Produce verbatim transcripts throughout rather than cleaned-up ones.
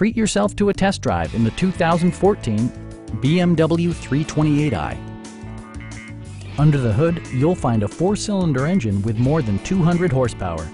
Treat yourself to a test drive in the two thousand fourteen B M W three twenty-eight i. Under the hood, you'll find a four-cylinder engine with more than two hundred horsepower.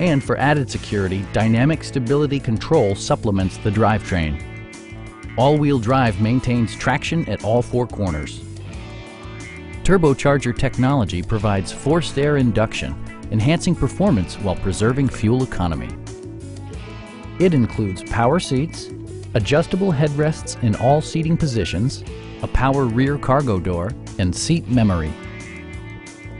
And for added security, dynamic stability control supplements the drivetrain. All-wheel drive maintains traction at all four corners. Turbocharger technology provides forced air induction, enhancing performance while preserving fuel economy. It includes power seats, adjustable headrests in all seating positions, a power rear cargo door, and seat memory.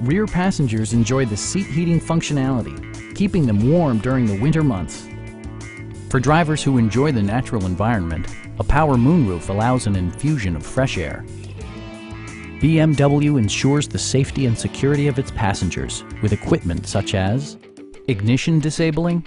Rear passengers enjoy the seat heating functionality, keeping them warm during the winter months. For drivers who enjoy the natural environment, a power moonroof allows an infusion of fresh air. B M W ensures the safety and security of its passengers with equipment such as ignition disabling,